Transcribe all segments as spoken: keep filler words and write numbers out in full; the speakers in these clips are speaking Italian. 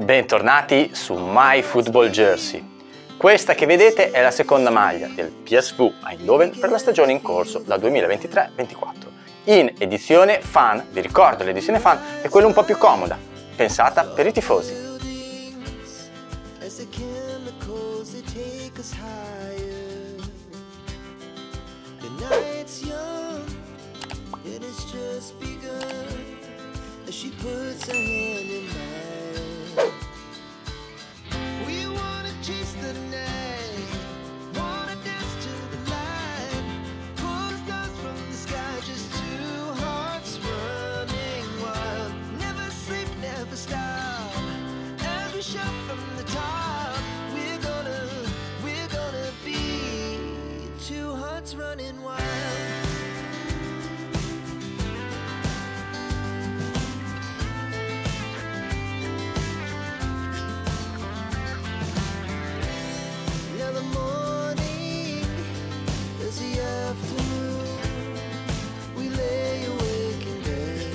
Bentornati su MyFootballJersey. Questa che vedete è la seconda maglia del P S V Eindhoven per la stagione in corso, la duemilaventitré ventiquattro, in edizione fan. Vi ricordo, l'edizione fan è quella un po' più comoda, pensata per i tifosi.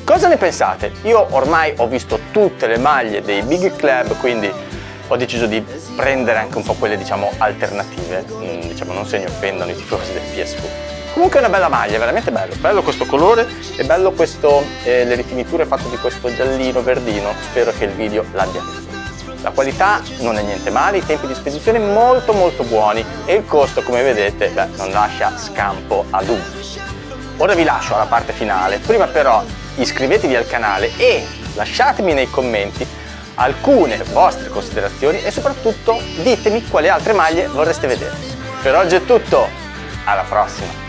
Cosa ne pensate? Io ormai ho visto tutte le maglie dei big club, quindi ho deciso di prendere anche un po' quelle, diciamo, alternative. Mm, diciamo, non se ne offendono i tifosi del P S V. Comunque è una bella maglia, veramente bello. Bello questo colore e bello questo, eh, le rifiniture fatte di questo giallino verdino. Spero che il video l'abbia visto. La qualità non è niente male, i tempi di spedizione molto molto buoni e il costo, come vedete, beh, non lascia scampo a dubbi. Ora vi lascio alla parte finale. Prima però iscrivetevi al canale e lasciatemi nei commenti alcune vostre considerazioni e soprattutto ditemi quali altre maglie vorreste vedere. Per oggi è tutto, alla prossima!